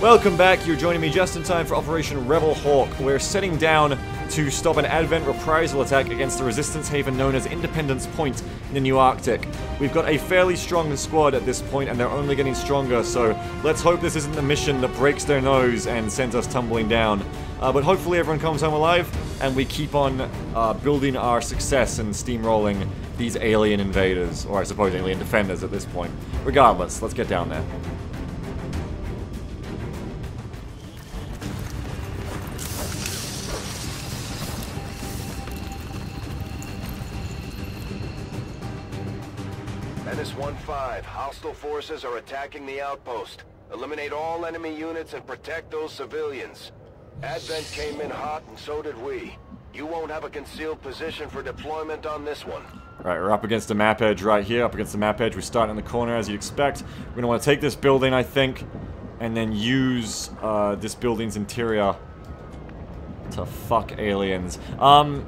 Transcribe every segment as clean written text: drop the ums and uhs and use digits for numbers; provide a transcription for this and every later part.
Welcome back, you're joining me just in time for Operation Rebel Hawk. We're setting down to stop an Advent reprisal attack against the resistance haven known as Independence Point in the New Arctic. We've got a fairly strong squad at this point and they're only getting stronger, so let's hope this isn't the mission that breaks their nose and sends us tumbling down. But hopefully everyone comes home alive and we keep on building our success and steamrolling these alien invaders, or I suppose alien defenders at this point. Regardless, let's get down there. Menace 1-5, hostile forces are attacking the outpost. Eliminate all enemy units and protect those civilians. Advent came in hot and so did we. You won't have a concealed position for deployment on this one. Right, we're up against the map edge right here, up against the map edge. We're starting in the corner as you'd expect. We're going to want to take this building, I think, and then use this building's interior to fuck aliens.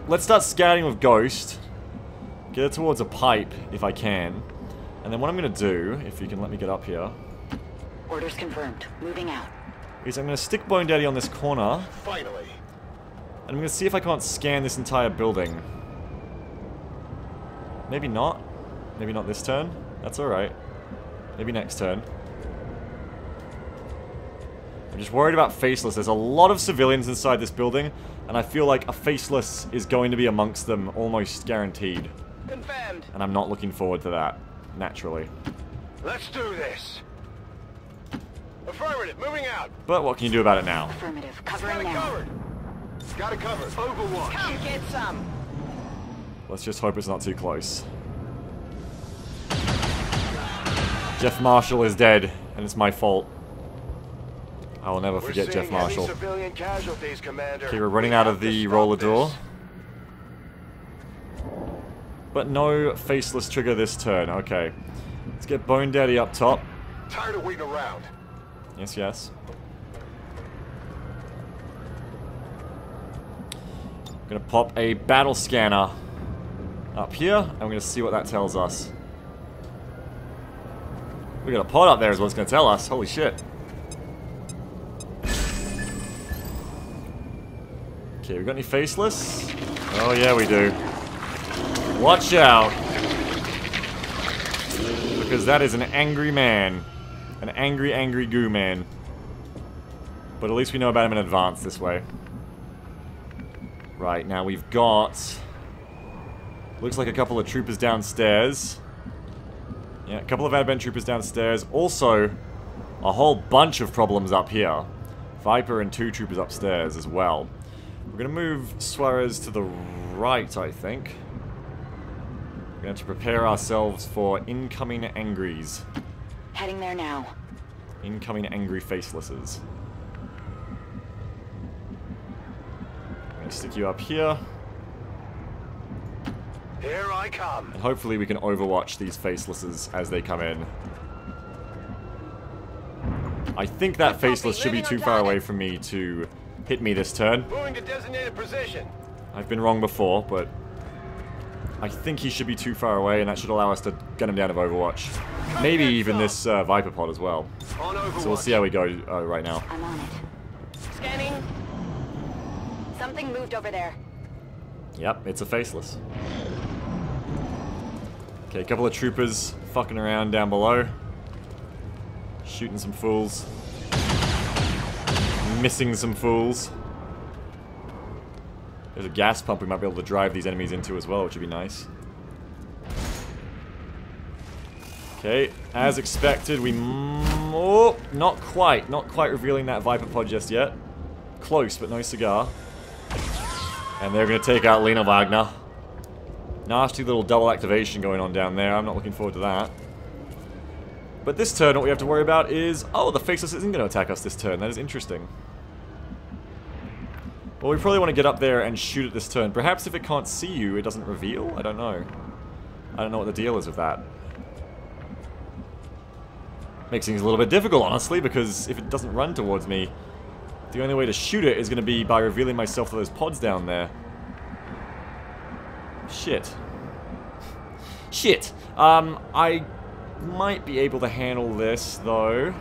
Let's start scouting with Ghost. Get it towards a pipe, if I can. And then what I'm going to do, if you can let me get up here... Orders confirmed. Moving out. Is I'm going to stick Bone Daddy on this corner. Finally. And I'm going to see if I can't scan this entire building. Maybe not. Maybe not this turn. That's alright. Maybe next turn. I'm just worried about Faceless. There's a lot of civilians inside this building, and I feel like a Faceless is going to be amongst them almost guaranteed. Confirmed. And I'm not looking forward to that. Naturally. Let's do this. Affirmative, moving out. But what can you do about it now? Affirmative, covering now. Got it covered. Overwatch. Come get some. Let's just hope it's not too close. Jeff Marshall is dead, and it's my fault. I will never forget Jeff Marshall. Okay, we're running out of the roller door. But no Faceless trigger this turn. Okay. Let's get Bone Daddy up top. Tired of waiting around. Yes, yes. I'm gonna pop a battle scanner up here, and we're gonna see what that tells us. We got a pod up there is what it's gonna tell us. Holy shit. Okay, we got any Faceless? Oh yeah, we do. Watch out, because that is an angry man, an angry goo man. But at least we know about him in advance this way. Right, now we've got, looks like a couple of troopers downstairs. Yeah, a couple of Advent troopers downstairs. Also, a whole bunch of problems up here. Viper and 2 troopers upstairs as well. We're gonna move Suarez to the right, I think. We're going to have to prepare ourselves for incoming angries. Heading there now. Incoming angry Facelesses. I'm going to stick you up here. Here I come. And hopefully we can overwatch these Facelesses as they come in. I think that Faceless should be too far away from me to hit me this turn. Moving to designated position. I've been wrong before, but... I think he should be too far away, and that should allow us to get him down of Overwatch. Maybe even this Viper pod as well. So we'll see how we go right now. I'm on it. Scanning. Something moved over there. Yep, it's a Faceless. Okay, a couple of troopers fucking around down below. Shooting some fools. Missing some fools. There's a gas pump we might be able to drive these enemies into as well, which would be nice. Okay, as expected, we... Oh, not quite. Not quite revealing that Viper pod just yet. Close, but no cigar. And they're going to take out Lena Wagner. Nasty little double activation going on down there. I'm not looking forward to that. But this turn, what we have to worry about is... Oh, the Faceless isn't going to attack us this turn. That is interesting. Well, we probably want to get up there and shoot at this turn. Perhaps if it can't see you, it doesn't reveal? I don't know. I don't know what the deal is with that. Makes things a little bit difficult, honestly, because if it doesn't run towards me, the only way to shoot it is going to be by revealing myself to those pods down there. Shit. Shit! I might be able to handle this, though.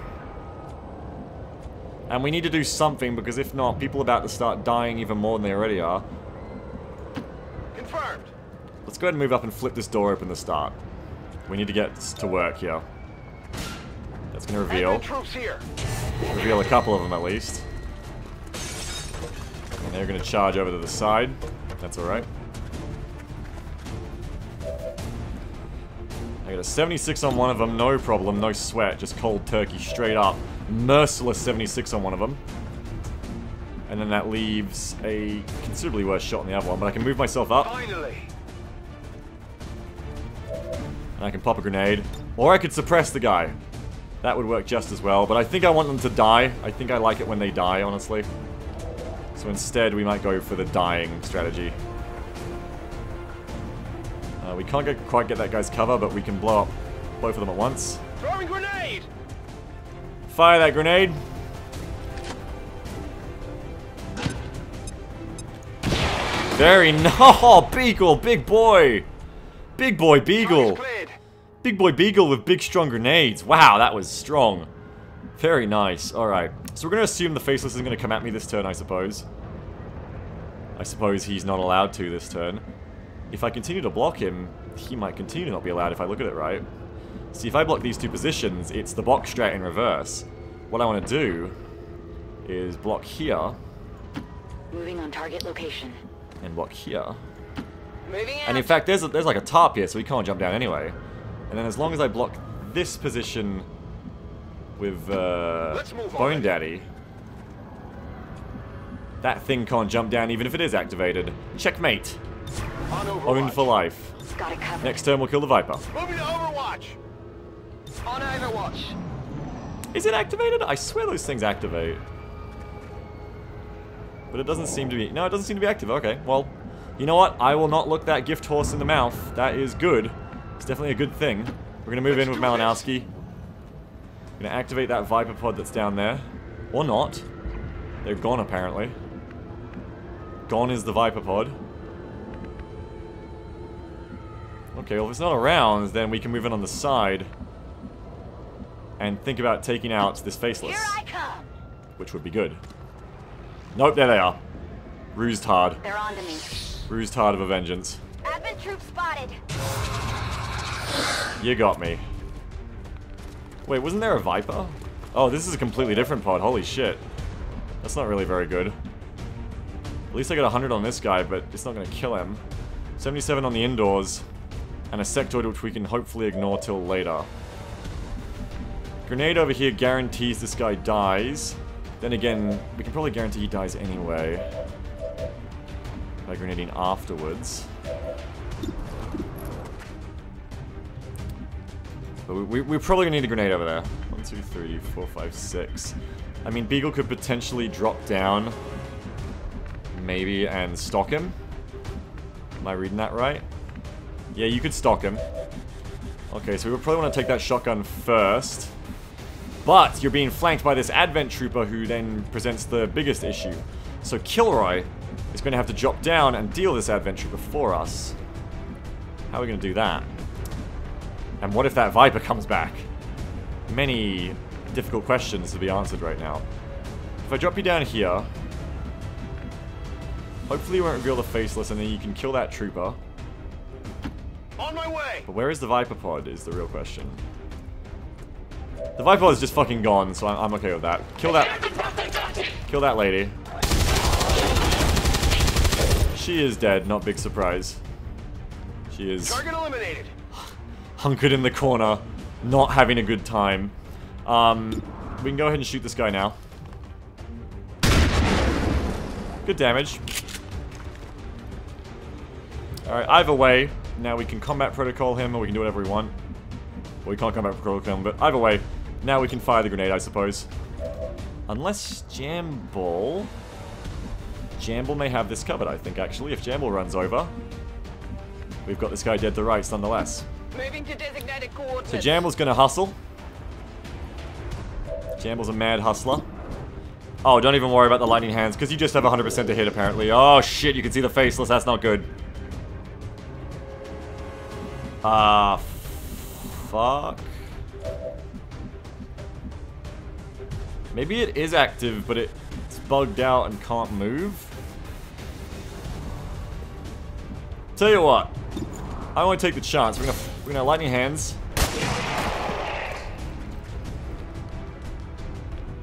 And we need to do something, because if not, people are about to start dying even more than they already are. Confirmed. Let's go ahead and move up and flip this door open to start. We need to get to work here. That's going to reveal. Troops here. Reveal a couple of them at least. And they're going to charge over to the side. That's alright. I got a 76 on one of them, no problem, no sweat. Just cold turkey straight up. Merciless 76 on one of them. And then that leaves a considerably worse shot on the other one, but I can move myself up. Finally. And I can pop a grenade. Or I could suppress the guy. That would work just as well, but I think I want them to die. I think I like it when they die, honestly. So instead, we might go for the dying strategy. We can't quite get that guy's cover, but we can blow up both of them at once. Throwing grenade! Fire that grenade. Very no! Beagle, big boy! Big boy Beagle! Big boy Beagle with big strong grenades. Wow, that was strong. Very nice. Alright. So we're going to assume the Faceless isn't going to come at me this turn, I suppose. I suppose he's not allowed to this turn. If I continue to block him, he might continue to not be allowed if I look at it right. See, if I block these two positions, it's the box strat in reverse. What I want to do is block here. Moving on target location. And block here. Moving out. And in fact, there's like a tarp here, so he can't jump down anyway. And then as long as I block this position with Bone Daddy, that thing can't jump down even if it is activated. Checkmate. Owned for life. Next turn we'll kill the Viper. Moving to Overwatch. On Overwatch. Is it activated? I swear those things activate. But it doesn't seem to be. No, it doesn't seem to be active. Okay, well, you know what? I will not look that gift horse in the mouth. That is good. It's definitely a good thing. We're going to move in with Malinowski. We're going to activate that Viper pod that's down there. Or not. They're gone, apparently. Gone is the Viper pod. Okay, well, if it's not around, then we can move in on the side. And think about taking out this Faceless. Here I come. Which would be good. Nope, there they are. Rused hard. They're on to me. Rused hard of a vengeance. Advent troop spotted. You got me. Wait, wasn't there a Viper? Oh, this is a completely different pod. Holy shit. That's not really very good. At least I got 100 on this guy, but it's not going to kill him. 77 on the indoors. And a Sectoid, which we can hopefully ignore till later. Grenade over here guarantees this guy dies. Then again, we can probably guarantee he dies anyway. By grenading afterwards. We're probably going to need a grenade over there. 1, 2, 3, 4, 5, 6. I mean, Beagle could potentially drop down, maybe, and stock him. Am I reading that right? Yeah, you could stock him. Okay, so we would probably want to take that shotgun first. But you're being flanked by this Advent Trooper who then presents the biggest issue. So Kilroy is going to have to drop down and deal this Advent Trooper for us. How are we going to do that? And what if that Viper comes back? Many difficult questions to be answered right now. If I drop you down here, hopefully you won't reveal the Faceless and then you can kill that Trooper. On my way! But where is the Viper pod is the real question. The Viper pod is just fucking gone, so I'm okay with that. Kill that. Kill that lady. She is dead, not big surprise. She is... Target eliminated. Hunkered in the corner, not having a good time. We can go ahead and shoot this guy now. Good damage. Alright, either way, now we can combat protocol him, or we can do whatever we want. Well, we can't combat protocol him, but either way, now we can fire the grenade, I suppose. Unless Jamble... Jamble may have this covered, I think, actually. If Jamble runs over, we've got this guy dead to rights, nonetheless. Moving to designated coordinates. So Jamble's gonna hustle. Jamble's a mad hustler. Oh, don't even worry about the lightning hands, because you just have 100% to hit, apparently. Oh, shit, you can see the Faceless. That's not good. Fuck. Maybe it is active, but it's bugged out and can't move. Tell you what, I want to take the chance. We're gonna lightning hands.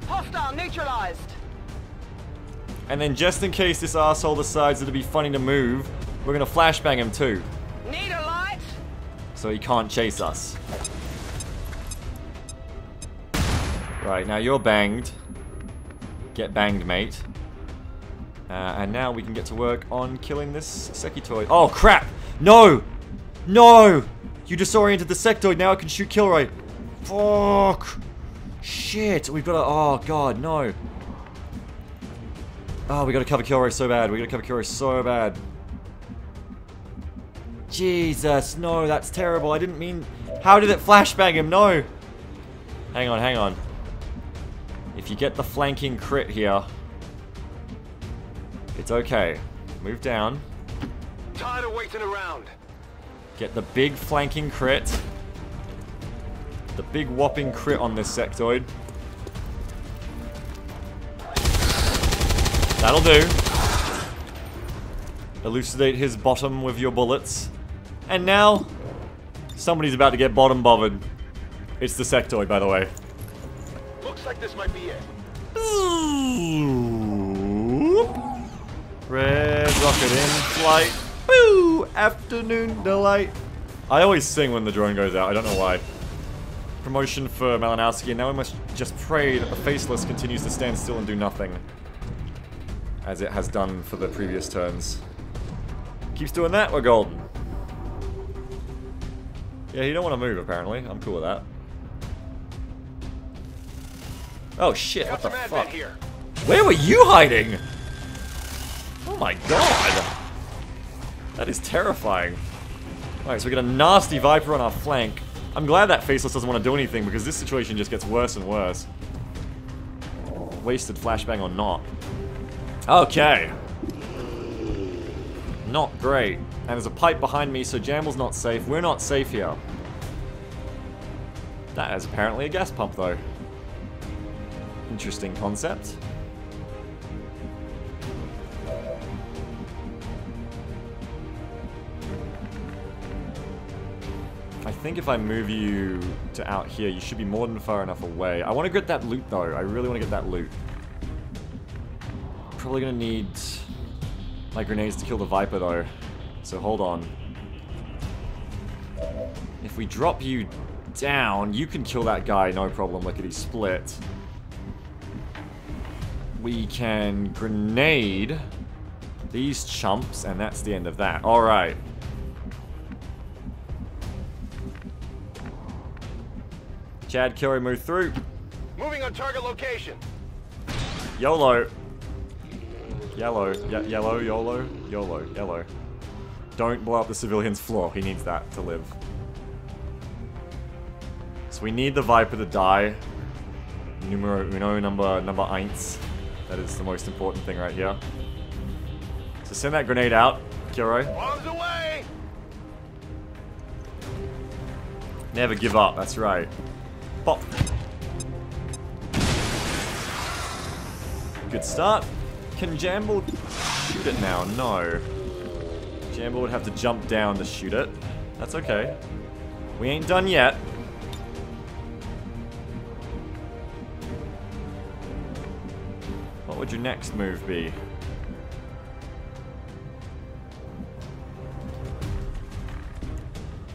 Hostile neutralized. And then just in case this asshole decides it'd be funny to move, we're gonna flashbang him too. Need a light? So he can't chase us. Right, now you're banged. Get banged, mate. And now we can get to work on killing this Sectoid. Oh, crap! No! No! You disoriented the Sectoid, now I can shoot Kilroy. Fuck! Shit, we've got to... Oh, God, no. Oh, we got to cover Kilroy so bad. We got to cover Kilroy so bad. Jesus, no, that's terrible. I didn't mean... How did it flashbang him? No! Hang on, hang on. If you get the flanking crit here, it's okay. Move down. Tired of waiting around. Get the big flanking crit. The big whopping crit on this Sectoid. That'll do. Elucidate his bottom with your bullets. And now, somebody's about to get bottom bothered. It's the Sectoid, by the way. Looks like this might be it. Ooh. Red rocket in flight. Woo! Afternoon delight. I always sing when the drone goes out. I don't know why. Promotion for Malinowski, and now we must just pray that the Faceless continues to stand still and do nothing, as it has done for the previous turns. Keeps doing that, we're golden. Yeah, you don't want to move apparently. I'm cool with that. Oh shit, what the fuck? Where were you hiding? Oh my god! That is terrifying. Alright, so we got a nasty Viper on our flank. I'm glad that Faceless doesn't want to do anything because this situation just gets worse and worse. Wasted flashbang or not. Okay. Not great. And there's a pipe behind me, so Jamble's not safe. We're not safe here. That is apparently a gas pump though. Interesting concept. I think if I move you to out here, you should be more than far enough away. I want to get that loot though. I really want to get that loot. Probably going to need my grenades to kill the Viper though. So hold on. If we drop you down, you can kill that guy, no problem. Lickety split. We can grenade these chumps, and that's the end of that. Alright. Chad, Kilroy, move through. Moving on target location. YOLO. Yellow. Yellow, YOLO, YOLO, yellow. Don't blow up the civilian's floor. He needs that to live. So we need the Viper to die. Numero uno, number eins. That is the most important thing right here. So send that grenade out, Kilroy. Arms away! Never give up, that's right. Pop. Good start. Can Jamble shoot it now? No. Jamble would have to jump down to shoot it. That's okay. We ain't done yet. What would your next move be?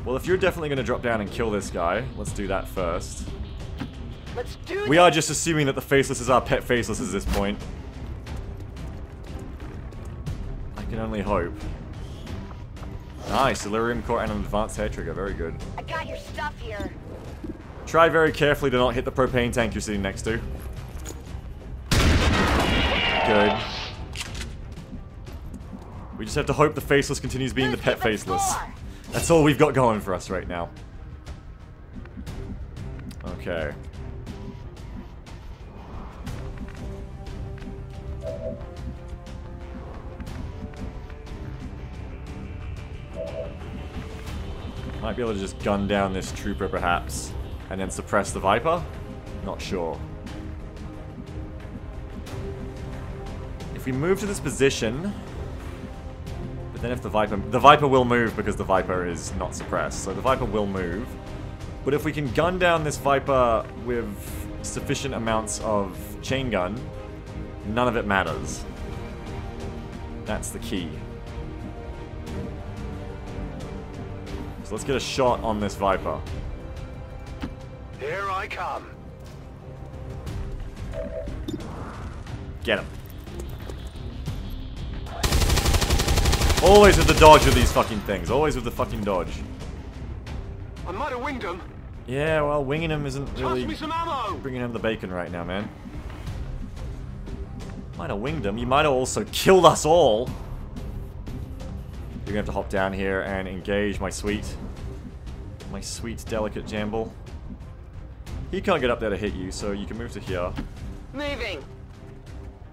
Well, if you're definitely going to drop down and kill this guy, let's do that first. Let's do we are just assuming that the Faceless is our pet Faceless at this point. I can only hope. Nice, Solerium core and an advanced hair trigger, very good. I got your stuff here. Try very carefully to not hit the propane tank you're sitting next to. Good. We just have to hope the Faceless continues being the pet Faceless. That's all we've got going for us right now. Okay. Might be able to just gun down this trooper perhaps, and then suppress the Viper? Not sure. If we move to this position, but then if the Viper will move because the Viper is not suppressed, so the Viper will move. But if we can gun down this Viper with sufficient amounts of chain gun, none of it matters. That's the key. So let's get a shot on this Viper. Here I come. Get him. Always with the dodge of these fucking things. Always with the fucking dodge. I might have winged him. Yeah, well, winging him isn't really bringing him the bacon right now, man. Might have winged him. You might have also killed us all. You're gonna have to hop down here and engage my sweet, delicate Jamble. He can't get up there to hit you, so you can move to here. Moving.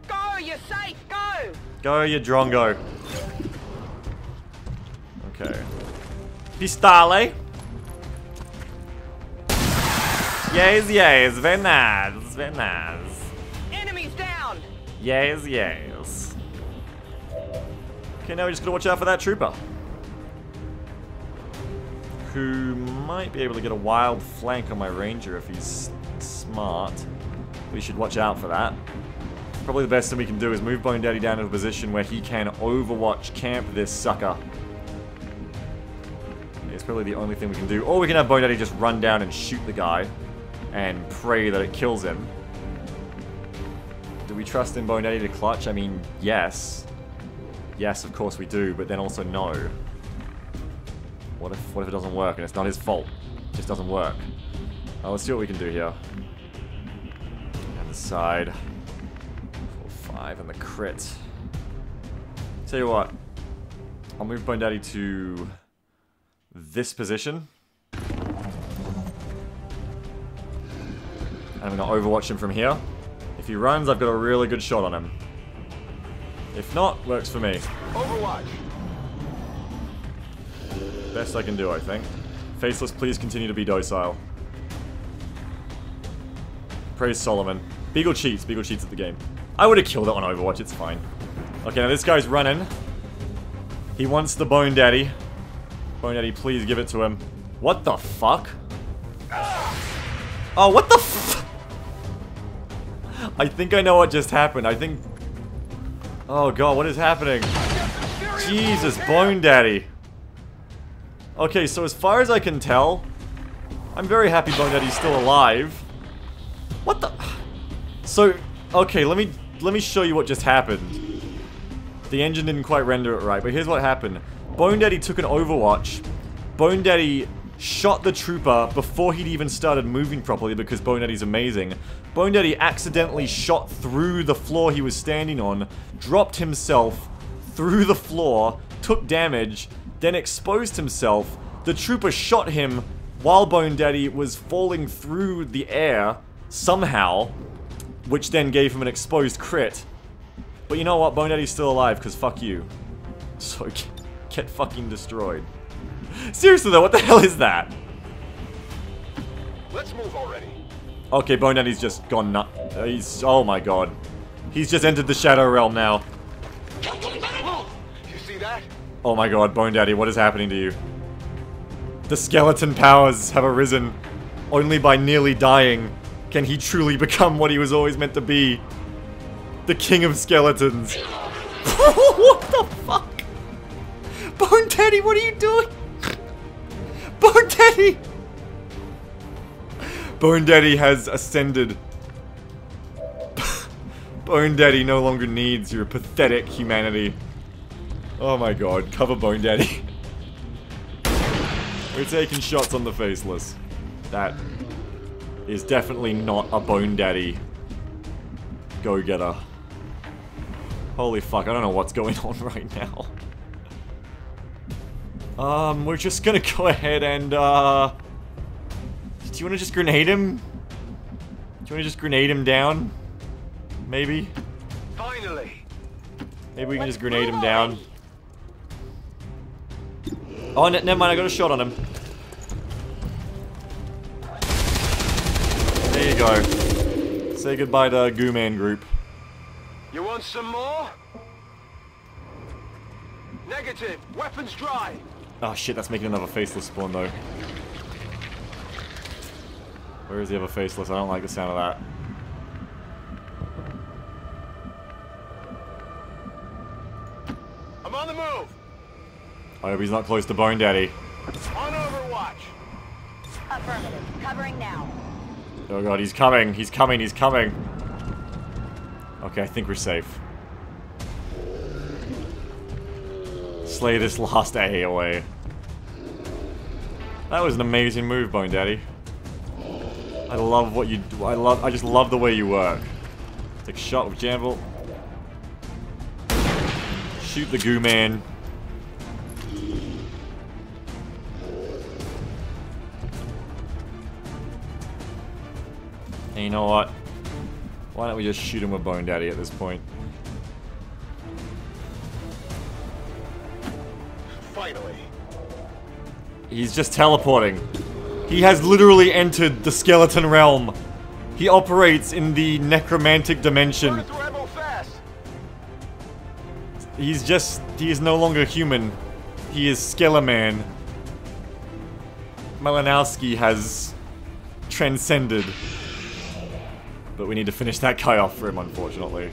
Go, you're safe. Go. Go, you drongo. Okay. Pistole. Yes, yes, very nice, very nice. Enemies down. Yes, yes. Okay, now we just gotta watch out for that trooper, who might be able to get a wild flank on my ranger if he's smart. We should watch out for that. Probably the best thing we can do is move Bone Daddy down to a position where he can overwatch camp this sucker. It's probably the only thing we can do. Or we can have Bone Daddy just run down and shoot the guy and pray that it kills him. Do we trust in Bone Daddy to clutch? I mean, yes. Yes, of course we do, but then also no. What if it doesn't work and it's not his fault? It just doesn't work. Let's see what we can do here. On the side. 4-5 and the crit. Tell you what. I'll move Bone Daddy to this position. And I'm gonna overwatch him from here. If he runs, I've got a really good shot on him. If not, works for me. Overwatch. Best I can do, I think. Faceless, please continue to be docile. Praise Solomon. Beagle cheats. Beagle cheats at the game. I would have killed it on Overwatch. It's fine. Okay, now this guy's running. He wants the Bone Daddy. Bone Daddy, please give it to him. What the fuck? Oh, what the f- I think I know what just happened. I think... Oh god, what is happening? Jesus, Bone Daddy. Okay, so as far as I can tell, I'm very happy Bone Daddy's still alive. What the... So, okay, let me show you what just happened. The engine didn't quite render it right, but here's what happened. Bone Daddy took an overwatch. Bone Daddy shot the trooper before he'd even started moving properly because Bone Daddy's amazing. Bone Daddy accidentally shot through the floor he was standing on, dropped himself through the floor, took damage, then exposed himself. The trooper shot him while Bone Daddy was falling through the air somehow, which then gave him an exposed crit. But you know what? Bone Daddy's still alive because fuck you. So... get fucking destroyed. Seriously though, what the hell is that? Let's move already. Okay, Bone Daddy's just gone nut. He's, oh my god. He's just entered the Shadow Realm now. You see that? Oh my god, Bone Daddy, what is happening to you? The skeleton powers have arisen. Only by nearly dying can he truly become what he was always meant to be. The King of Skeletons. What the fuck? Bone Daddy, what are you doing? Bone Daddy! Bone Daddy has ascended. Bone Daddy no longer needs your pathetic humanity. Oh my god, cover Bone Daddy. We're taking shots on the Faceless. That is definitely not a Bone Daddy go-getter. Holy fuck, I don't know what's going on right now. We're just gonna go ahead and, do you wanna just grenade him? Do you wanna just grenade him down? Maybe? Finally! Maybe we can just grenade him down. Oh, never mind, I got a shot on him. There you go. Say goodbye to Goo Man Group. You want some more? Negative. Weapons dry. Oh shit, that's making another Faceless spawn though. Where is the other Faceless? I don't like the sound of that. I'm on the move. I hope he's not close to Bone Daddy. On Overwatch. Affirmative. Covering now. Oh god, he's coming. He's coming. He's coming. Okay, I think we're safe. Slay this last A away. That was an amazing move, Bone Daddy. I love what you do. I just love the way you work. Take a shot with Jamble. Shoot the goo man. And you know what? Why don't we just shoot him with Bone Daddy at this point? Finally. He's just teleporting. He has literally entered the skeleton realm. He operates in the necromantic dimension. He's just... he is no longer human. He is Skeleman. Malinowski has transcended. But we need to finish that guy off for him, unfortunately.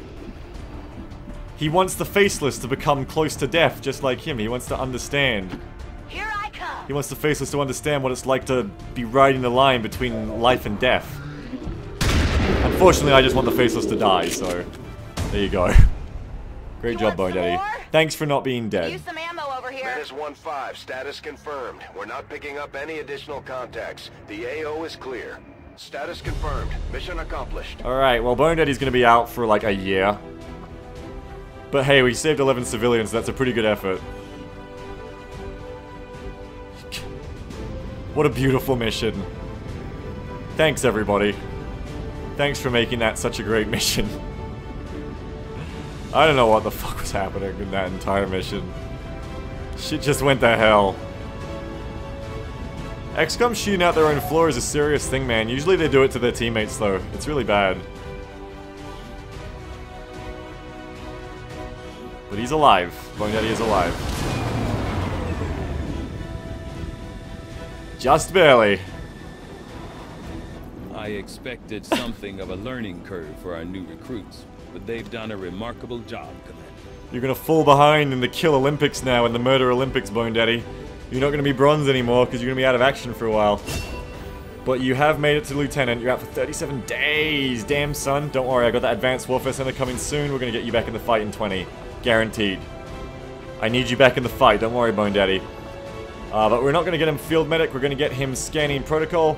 He wants the Faceless to become close to death, just like him. He wants to understand. Here I come. He wants the Faceless to understand what it's like to be riding the line between life and death. Unfortunately, I just want the Faceless to die, so... there you go. Great job, Bone Daddy. Thanks for not being dead. Use some ammo over here. Menace 1-5, status confirmed. We're not picking up any additional contacts. The AO is clear. Status confirmed. Mission accomplished. Alright, well, Bone Daddy's gonna be out for like a year. But hey, we saved 11 civilians, that's a pretty good effort. What a beautiful mission. Thanks, everybody. Thanks for making that such a great mission. I don't know what the fuck was happening in that entire mission. Shit just went to hell. XCOM shooting out their own floor is a serious thing, man. Usually they do it to their teammates, though. It's really bad. But he's alive. Bone Daddy is alive. Just barely. I expected something of a learning curve for our new recruits, but they've done a remarkable job, Commander. You're gonna fall behind in the Kill Olympics now, and the Murder Olympics, Bone Daddy. You're not going to be bronze anymore, because you're going to be out of action for a while. But you have made it to Lieutenant. You're out for 37 days. Damn, son. Don't worry, I got that Advanced Warfare Center coming soon. We're going to get you back in the fight in 20. Guaranteed. I need you back in the fight. Don't worry, Bone Daddy. But we're not going to get him Field Medic. We're going to get him Scanning Protocol,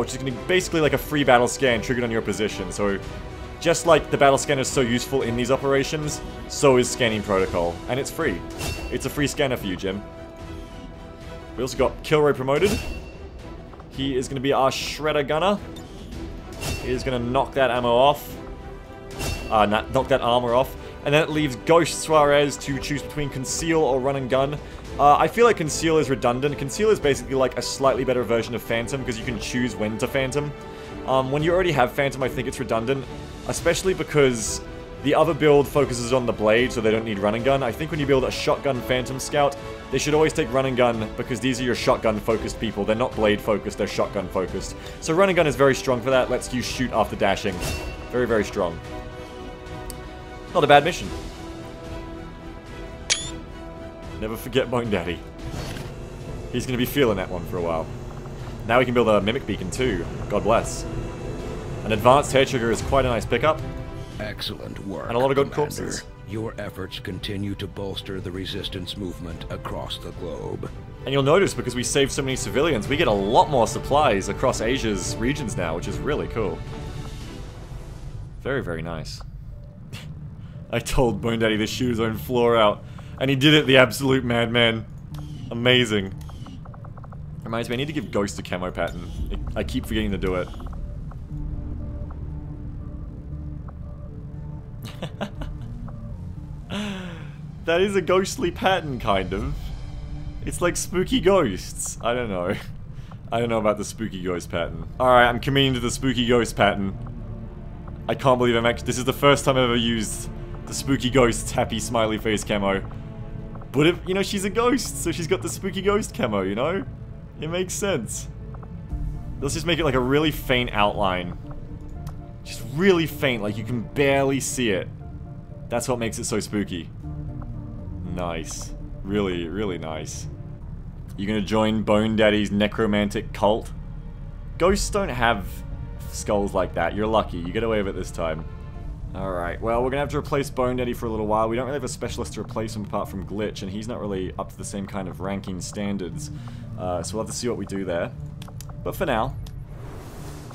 which is going to be basically like a free battle scan triggered on your position. So, just like the battle scanner is so useful in these operations, so is Scanning Protocol. And it's free. It's a free scanner for you, Jim. We also got Kilroy promoted. He is going to be our Shredder Gunner. He is going to knock that ammo off. Knock that armor off. And then it leaves Ghost Suarez to choose between Conceal or Run and Gun. I feel like Conceal is redundant. Conceal is basically like a slightly better version of Phantom, because you can choose when to Phantom. When you already have Phantom, I think it's redundant. Especially because the other build focuses on the blade, so they don't need Run and Gun. I think when you build a Shotgun Phantom Scout, they should always take Run and Gun, because these are your shotgun-focused people. They're not blade-focused, they're shotgun-focused. So Run and Gun is very strong for that. Lets you shoot after dashing. Very, very strong. Not a bad mission. Never forget Bone Daddy. He's going to be feeling that one for a while. Now we can build a mimic beacon too. God bless. An advanced hair trigger is quite a nice pickup. Excellent work, and a lot of good corpses. Your efforts continue to bolster the resistance movement across the globe. And you'll notice, because we saved so many civilians, we get a lot more supplies across Asia's regions now, which is really cool. Very, very nice. I told Bone Daddy to shoot his own floor out, and he did it, the absolute madman. Amazing. Reminds me, I need to give Ghost a camo pattern. I keep forgetting to do it. That is a ghostly pattern, kind of. It's like spooky ghosts. I don't know. I don't know about the spooky ghost pattern. Alright, I'm committing to the spooky ghost pattern. I can't believe I'm actually... this is the first time I've ever used the spooky ghosts happy smiley face camo. But if, you know, she's a ghost, so she's got the spooky ghost camo, you know? It makes sense. Let's just make it like a really faint outline. Just really faint, like you can barely see it. That's what makes it so spooky. Nice. Really, really nice. You gonna join Bone Daddy's necromantic cult? Ghosts don't have skulls like that. You're lucky. You get away with it this time. Alright, well, we're gonna have to replace Bone Daddy for a little while. We don't really have a specialist to replace him apart from Glitch, and he's not really up to the same kind of ranking standards. So we'll have to see what we do there. But for now,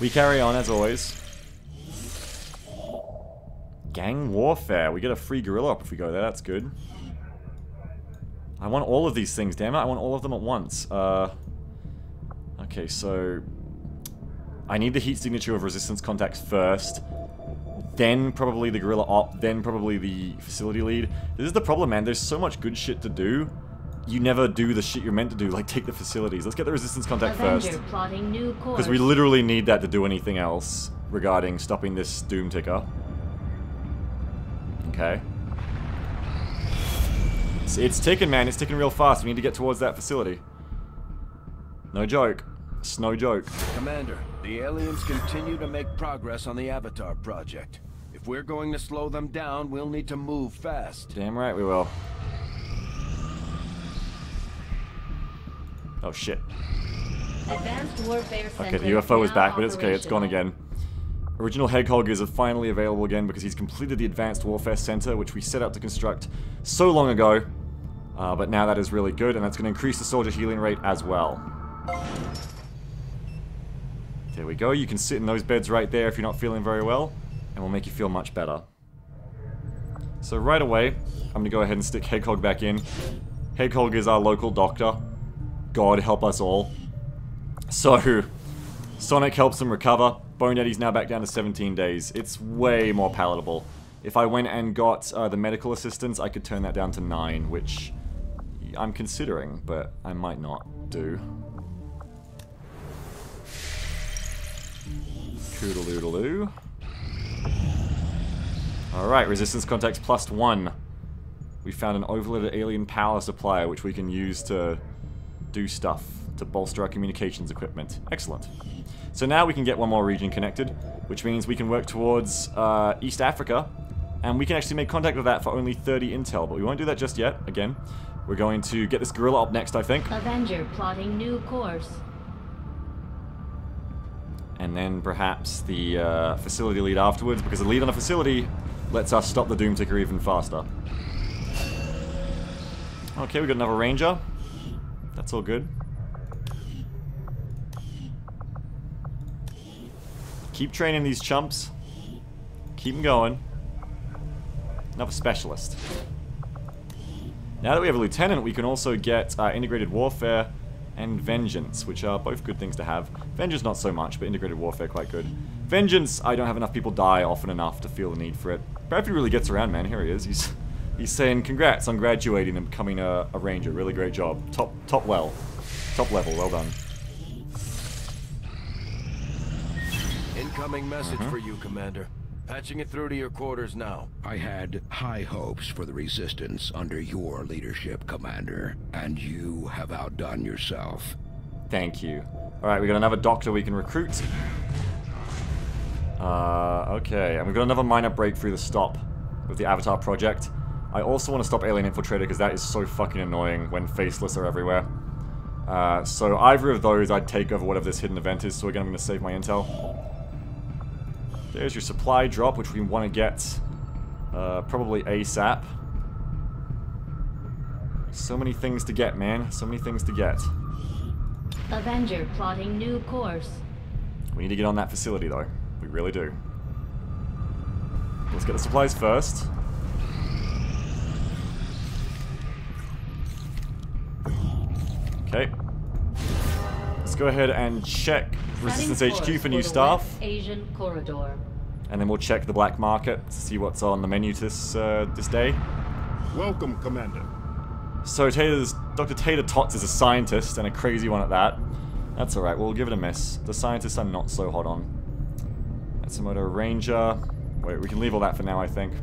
we carry on as always. Gang warfare. We get a free gorilla up if we go there. That's good. I want all of these things, damn it. I want all of them at once. Okay, so I need the heat signature of resistance contacts first. Then probably the gorilla op. Then probably the facility lead. This is the problem, man. There's so much good shit to do. You never do the shit you're meant to do, like take the facilities. Let's get the resistance contact first. Because we literally need that to do anything else regarding stopping this doom ticker. Okay. It's ticking, man. It's ticking real fast. We need to get towards that facility. No joke. It's no joke. Commander, the aliens continue to make progress on the Avatar project. If we're going to slow them down, we'll need to move fast. Damn right we will. Oh shit. Advanced warfare center. Okay, the UFO is back, but it's okay. It's gone again. Original Hedgehog is finally available again because he's completed the Advanced Warfare Center, which we set out to construct so long ago. But now that is really good, and that's going to increase the soldier healing rate as well. There we go. You can sit in those beds right there if you're not feeling very well, and we'll make you feel much better. So right away, I'm going to go ahead and stick Hedgehog back in. Hedgehog is our local doctor. God help us all. So Sonic helps him recover. Bone Daddy's now back down to 17 days. It's way more palatable. If I went and got the medical assistance, I could turn that down to 9, which I'm considering, but I might not do. Koodaloo-daloo. Alright, resistance contacts plus 1. We found an overloaded alien power supply, which we can use to do stuff, to bolster our communications equipment. Excellent. So now we can get one more region connected, which means we can work towards East Africa, and we can actually make contact with that for only 30 intel, but we won't do that just yet. Again, we're going to get this gorilla up next, I think. Avenger plotting new course. And then perhaps the facility lead afterwards, because the lead on a facility lets us stop the doom ticker even faster. Okay, we got another ranger. That's all good. Keep training these chumps. Keep them going. Another specialist. Now that we have a lieutenant, we can also get Integrated Warfare and Vengeance, which are both good things to have. Vengeance not so much, but Integrated Warfare quite good. Vengeance, I don't have enough people die often enough to feel the need for it. Bradford really gets around, man. Here he is. He's saying, congrats on graduating and becoming a ranger. Really great job. Top level. Well done. Incoming message for you, Commander. Patching it through to your quarters now. I had high hopes for the Resistance under your leadership, Commander, and you have outdone yourself. Thank you. Alright, we got another doctor we can recruit. Okay, and we've got another minor breakthrough to stop with the Avatar project. I also want to stop Alien Infiltrator because that is so fucking annoying when Faceless are everywhere. So either of those I'd take over whatever this hidden event is, so again I'm going to save my intel. There's your supply drop, which we want to get probably ASAP. So many things to get, man. So many things to get. Avenger plotting new course. We need to get on that facility, though. We really do. Let's get the supplies first. Okay. Let's go ahead and check Resistance HQ for new staff. Asian corridor. And then we'll check the black market to see what's on the menu this this day. Welcome, Commander. So Dr. Tater Tots is a scientist, and a crazy one at that. That's alright, we'll give it a miss. The scientists I'm not so hot on. That's a motor ranger. Wait, we can leave all that for now, I think.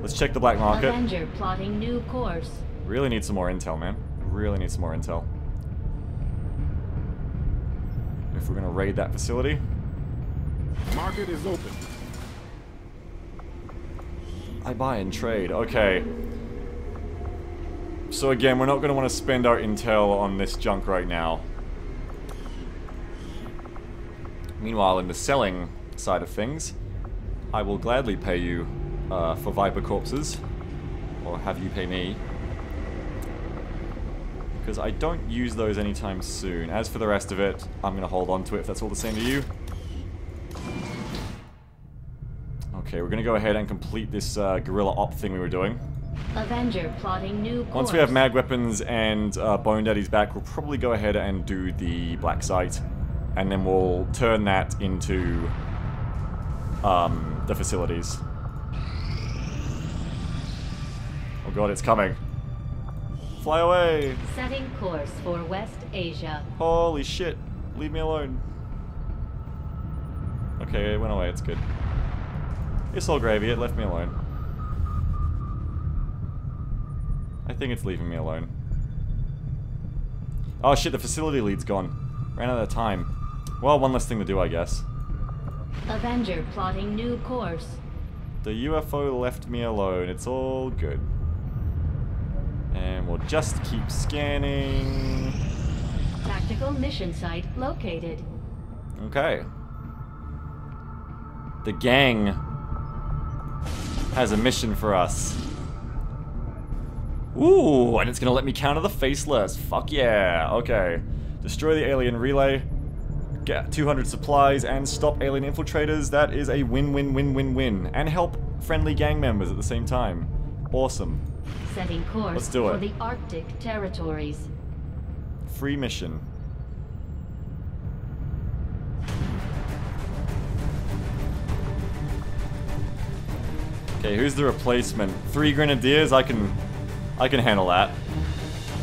Let's check the black market. Avenger plotting new course. Really need some more intel, man. Really need some more intel. If we're gonna raid that facility. Market is open. I buy and trade. Okay. So again, we're not gonna want to spend our intel on this junk right now. Meanwhile, in the selling side of things, I will gladly pay you for Viper corpses, or have you pay me, because I don't use those anytime soon. As for the rest of it, I'm going to hold on to it if that's all the same to you. Okay, we're going to go ahead and complete this guerrilla op thing we were doing. Avenger plotting new course. Once we have mag weapons and Bone Daddy's back, we'll probably go ahead and do the black site, and then we'll turn that into the facilities. Oh god, it's coming. Fly away! Setting course for West Asia. Holy shit, leave me alone. Okay, it went away, it's good. It's all gravy, it left me alone. I think it's leaving me alone. Oh shit, the facility lead's gone. Ran out of time. Well, one less thing to do, I guess. Avenger plotting new course. The UFO left me alone, it's all good. And we'll just keep scanning. Tactical mission site located. Okay. The gang has a mission for us. Ooh, and it's gonna let me counter the Faceless. Fuck yeah, okay. Destroy the alien relay, get 200 supplies, and stop alien infiltrators. That is a win-win-win-win-win. And help friendly gang members at the same time. Awesome. Setting course Let's do it. For the Arctic territories. Free mission. Okay, who's the replacement? 3 Grenadiers? I can handle that.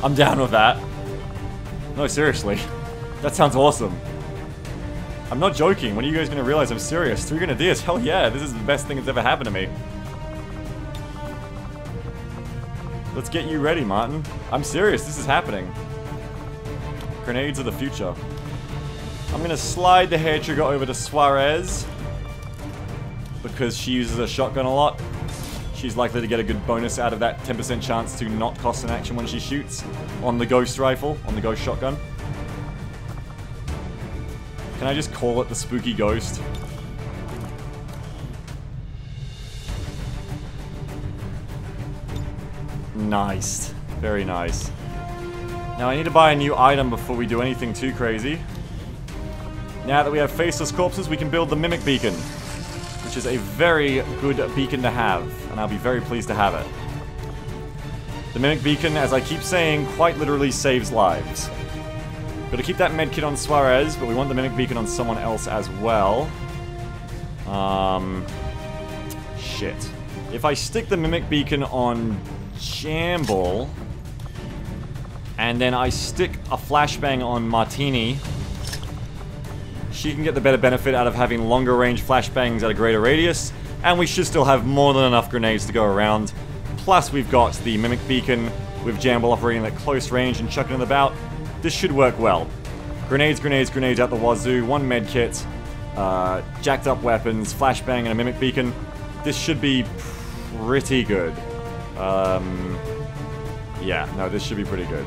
I'm down with that. No, seriously. That sounds awesome. I'm not joking. When are you guys gonna realize I'm serious? 3 Grenadiers? Hell yeah, this is the best thing that's ever happened to me. Let's get you ready, Martin. I'm serious, this is happening. Grenades of the future. I'm gonna slide the hair trigger over to Suarez, because she uses a shotgun a lot. She's likely to get a good bonus out of that 10% chance to not cost an action when she shoots on the Ghost rifle, on the Ghost shotgun. Can I just call it the Spooky Ghost? Nice. Very nice. Now I need to buy a new item before we do anything too crazy. Now that we have Faceless Corpses, we can build the Mimic Beacon, which is a very good beacon to have, and I'll be very pleased to have it. The Mimic Beacon, as I keep saying, quite literally saves lives. Gotta keep that medkit on Suarez, but we want the Mimic Beacon on someone else as well. Shit. If I stick the Mimic Beacon on Jamble, and then I stick a flashbang on Martini, she can get the better benefit out of having longer range flashbangs at a greater radius, and we should still have more than enough grenades to go around. Plus we've got the Mimic Beacon with Jamble operating at close range and chucking it about. This should work well. Grenades, grenades, grenades out the wazoo, one medkit, jacked up weapons, flashbang and a Mimic Beacon. This should be pretty good. Yeah, no, this should be pretty good.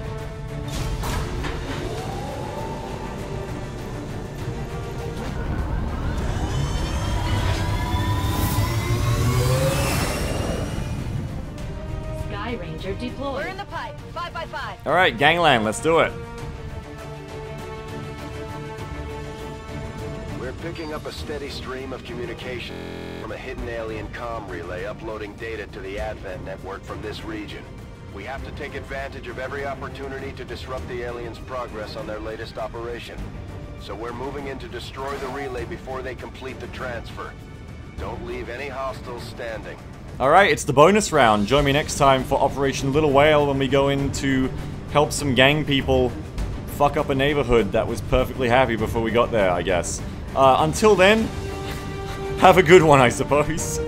Sky Ranger deployed. We're in the pipe. 5x5. All right, gangland, let's do it. We're picking up a steady stream of communication from a hidden alien comm relay uploading data to the Advent network from this region. We have to take advantage of every opportunity to disrupt the aliens' progress on their latest operation. So we're moving in to destroy the relay before they complete the transfer. Don't leave any hostiles standing. Alright, it's the bonus round. Join me next time for Operation Little Whale when we go in to help some gang people fuck up a neighborhood that was perfectly happy before we got there, I guess. Until then, have a good one, I suppose.